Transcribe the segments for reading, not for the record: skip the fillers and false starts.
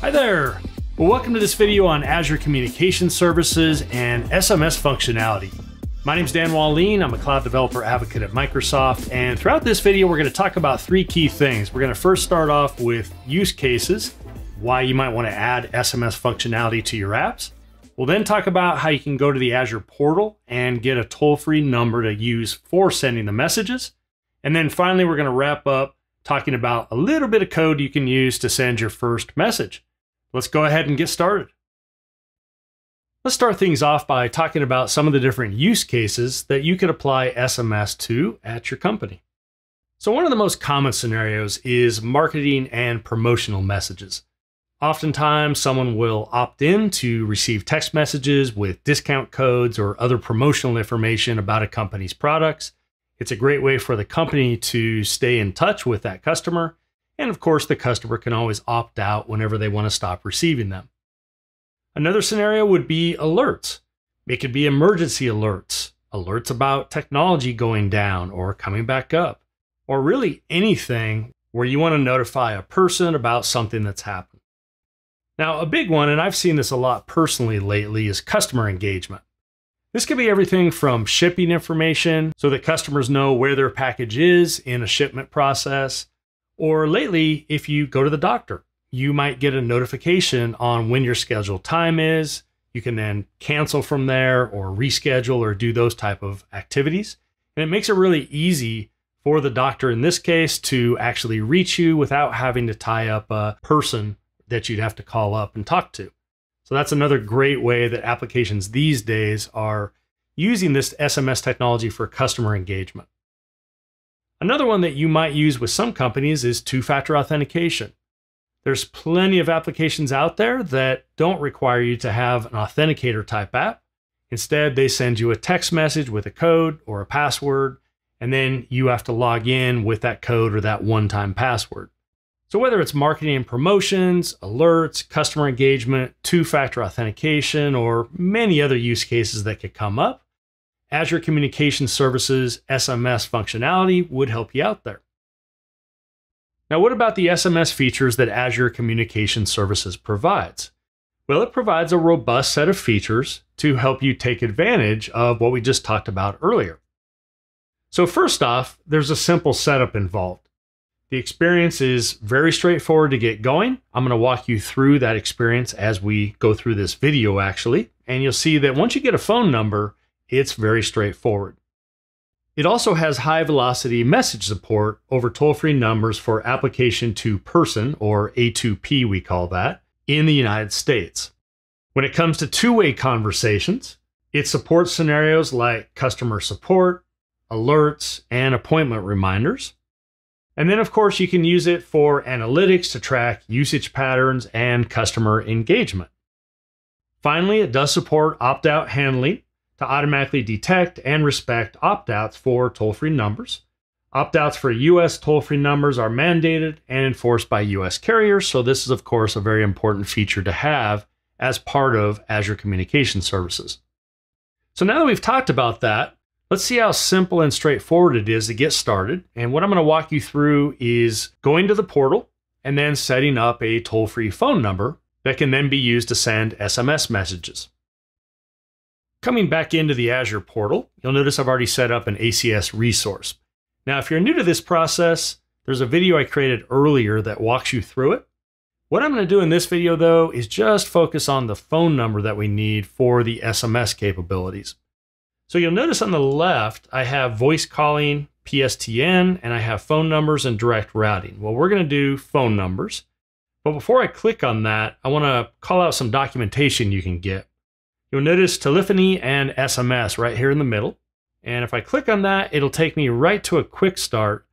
Hi there! Well, welcome to this video on Azure Communication Services and SMS functionality. My name's Dan Wallin. I'm a cloud developer advocate at Microsoft, and throughout this video we're going to talk about three key things. We're going to first start off with use cases, why you might want to add SMS functionality to your apps. We'll then talk about how you can go to the Azure portal and get a toll-free number to use for sending the messages. And then finally, we're going to wrap up talking about a little bit of code you can use to send your first message. Let's go ahead and get started. Let's start things off by talking about some of the different use cases that you could apply SMS to at your company. So one of the most common scenarios is marketing and promotional messages. Oftentimes, someone will opt in to receive text messages with discount codes or other promotional information about a company's products. It's a great way for the company to stay in touch with that customer. And of course, the customer can always opt out whenever they want to stop receiving them. Another scenario would be alerts. It could be emergency alerts, alerts about technology going down or coming back up, or really anything where you want to notify a person about something that's happened. Now, a big one, and I've seen this a lot personally lately, is customer engagement. This could be everything from shipping information so that customers know where their package is in a shipment process, or lately, if you go to the doctor, you might get a notification on when your scheduled time is. You can then cancel from there or reschedule or do those type of activities. And it makes it really easy for the doctor in this case to actually reach you without having to tie up a person that you'd have to call up and talk to. So that's another great way that applications these days are using this SMS technology for customer engagement. Another one that you might use with some companies is two-factor authentication. There's plenty of applications out there that don't require you to have an authenticator type app. Instead, they send you a text message with a code or a password, and then you have to log in with that code or that one-time password. So whether it's marketing and promotions, alerts, customer engagement, two-factor authentication, or many other use cases that could come up, Azure Communication Services SMS functionality would help you out there. Now, what about the SMS features that Azure Communication Services provides? Well, it provides a robust set of features to help you take advantage of what we just talked about earlier. So first off, there's a simple setup involved. The experience is very straightforward to get going. I'm going to walk you through that experience as we go through this video, actually. And you'll see that once you get a phone number, it's very straightforward. It also has high-velocity message support over toll-free numbers for application-to-person, or A2P we call that, in the United States. When it comes to two-way conversations, it supports scenarios like customer support, alerts, and appointment reminders. And then, of course, you can use it for analytics to track usage patterns and customer engagement. Finally, it does support opt-out handling to automatically detect and respect opt-outs for toll-free numbers. Opt-outs for U.S. toll-free numbers are mandated and enforced by U.S. carriers, so this is, of course, a very important feature to have as part of Azure Communication Services. So now that we've talked about that, let's see how simple and straightforward it is to get started. And what I'm going to walk you through is going to the portal and then setting up a toll-free phone number that can then be used to send SMS messages. Coming back into the Azure portal, you'll notice I've already set up an ACS resource. Now, if you're new to this process, there's a video I created earlier that walks you through it. What I'm going to do in this video, though, is just focus on the phone number that we need for the SMS capabilities. So you'll notice on the left, I have voice calling, PSTN, and I have phone numbers and direct routing. Well, we're going to do phone numbers. But before I click on that, I want to call out some documentation you can get. You'll notice telephony and SMS right here in the middle. And if I click on that, it'll take me right to a quick start.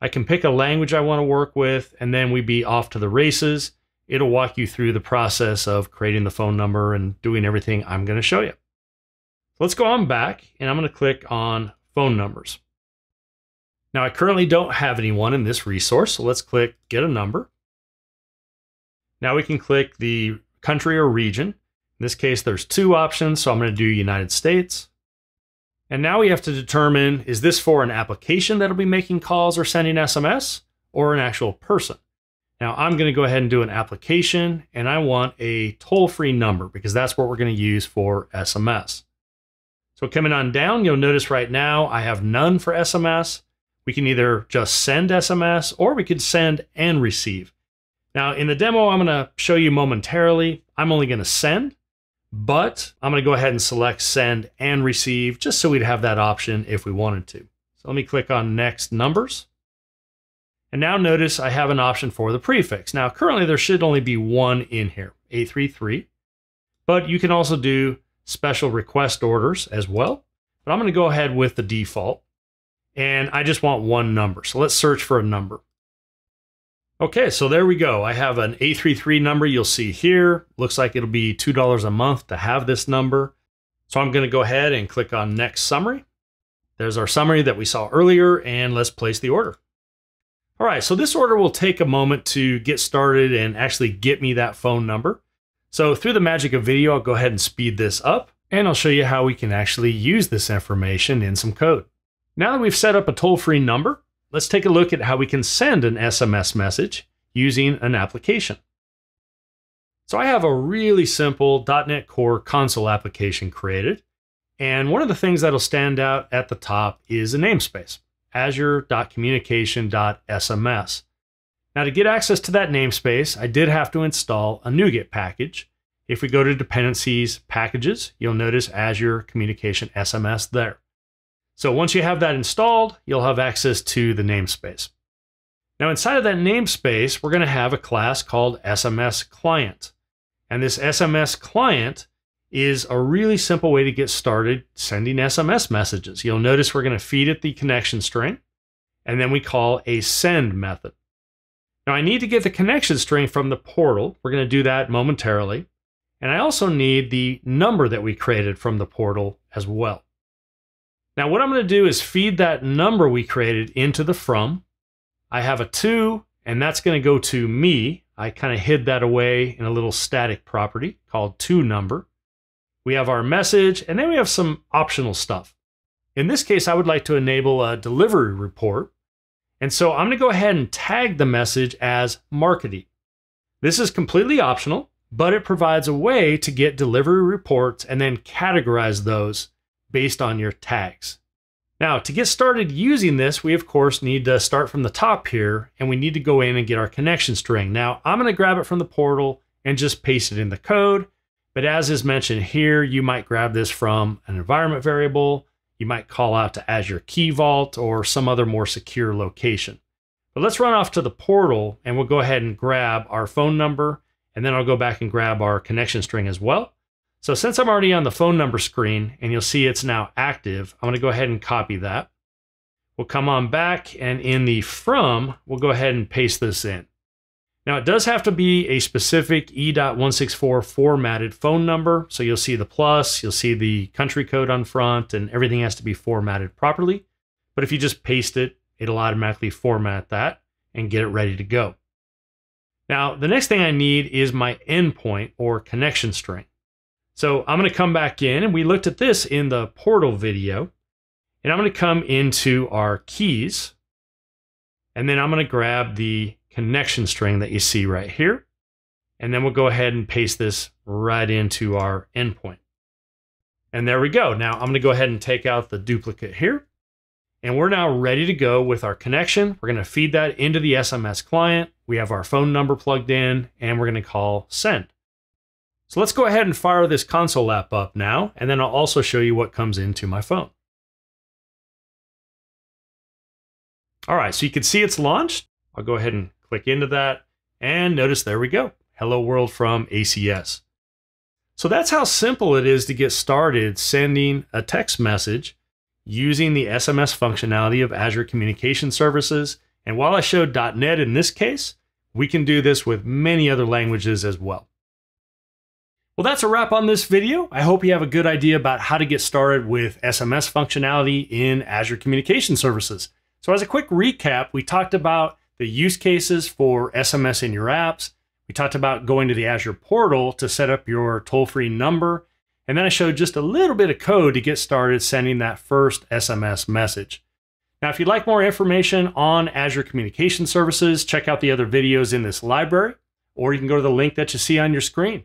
I can pick a language I want to work with, and then we'd be off to the races. It'll walk you through the process of creating the phone number and doing everything I'm going to show you. Let's go on back, and I'm going to click on phone numbers. Now, I currently don't have anyone in this resource, so let's click get a number. Now we can click the country or region. In this case, there's two options, so I'm going to do United States. And now we have to determine, is this for an application that'll be making calls or sending SMS, or an actual person? Now I'm going to go ahead and do an application, and I want a toll-free number because that's what we're going to use for SMS. So coming on down, you'll notice right now I have none for SMS. We can either just send SMS or we could send and receive. Now in the demo, I'm going to show you momentarily, I'm only going to send, but I'm going to go ahead and select send and receive just so we'd have that option if we wanted to. So let me click on next numbers. And now notice I have an option for the prefix. Now currently there should only be one in here, 833, but you can also do special request orders as well. But I'm gonna go ahead with the default and I just want one number. So let's search for a number. Okay, so there we go. I have an 833 number you'll see here. Looks like it'll be $2 a month to have this number. So I'm gonna go ahead and click on next summary. There's our summary that we saw earlier, and let's place the order. All right, so this order will take a moment to get started and actually get me that phone number. So through the magic of video, I'll go ahead and speed this up and I'll show you how we can actually use this information in some code. Now that we've set up a toll-free number, let's take a look at how we can send an SMS message using an application. So I have a really simple .NET Core console application created. And one of the things that'll stand out at the top is a namespace. Azure.Communication.SMS. Now to get access to that namespace, I did have to install a NuGet package. If we go to dependencies, packages, you'll notice Azure Communication SMS there. So once you have that installed, you'll have access to the namespace. Now inside of that namespace, we're going to have a class called SMSClient. And this SMSClient is a really simple way to get started sending SMS messages. You'll notice we're going to feed it the connection string, and then we call a send method. Now I need to get the connection string from the portal. We're going to do that momentarily. And I also need the number that we created from the portal as well. Now what I'm going to do is feed that number we created into the from. I have a 2, and that's going to go to me. I kind of hid that away in a little static property called toNumber. We have our message, and then we have some optional stuff. In this case, I would like to enable a delivery report. And so I'm going to go ahead and tag the message as marketing. This is completely optional, but it provides a way to get delivery reports and then categorize those based on your tags. Now, to get started using this, we of course need to start from the top here, and we need to go in and get our connection string. Now, I'm going to grab it from the portal and just paste it in the code. But as is mentioned here, you might grab this from an environment variable. You might call out to Azure Key Vault or some other more secure location. But let's run off to the portal and we'll go ahead and grab our phone number, and then I'll go back and grab our connection string as well. So since I'm already on the phone number screen and you'll see it's now active, I'm going to go ahead and copy that. We'll come on back, and in the from, we'll go ahead and paste this in. Now it does have to be a specific E.164 formatted phone number. So you'll see the plus, you'll see the country code on front, and everything has to be formatted properly. But if you just paste it, it'll automatically format that and get it ready to go. Now the next thing I need is my endpoint or connection string. So I'm going to come back in, and we looked at this in the portal video, and I'm going to come into our keys, and then I'm going to grab the connection string that you see right here. And then we'll go ahead and paste this right into our endpoint. And there we go. Now I'm going to go ahead and take out the duplicate here. And we're now ready to go with our connection. We're going to feed that into the SMSClient. We have our phone number plugged in, and we're going to call send. So let's go ahead and fire this console app up now, and then I'll also show you what comes into my phone. All right, so you can see it's launched. I'll go ahead and click into that, and notice there we go. Hello world from ACS. So that's how simple it is to get started sending a text message using the SMS functionality of Azure Communication Services. And while I showed .NET in this case, we can do this with many other languages as well. Well, that's a wrap on this video. I hope you have a good idea about how to get started with SMS functionality in Azure Communication Services. So as a quick recap, we talked about the use cases for SMS in your apps. We talked about going to the Azure portal to set up your toll-free number. And then I showed just a little bit of code to get started sending that first SMS message. Now, if you'd like more information on Azure Communication Services, check out the other videos in this library, or you can go to the link that you see on your screen.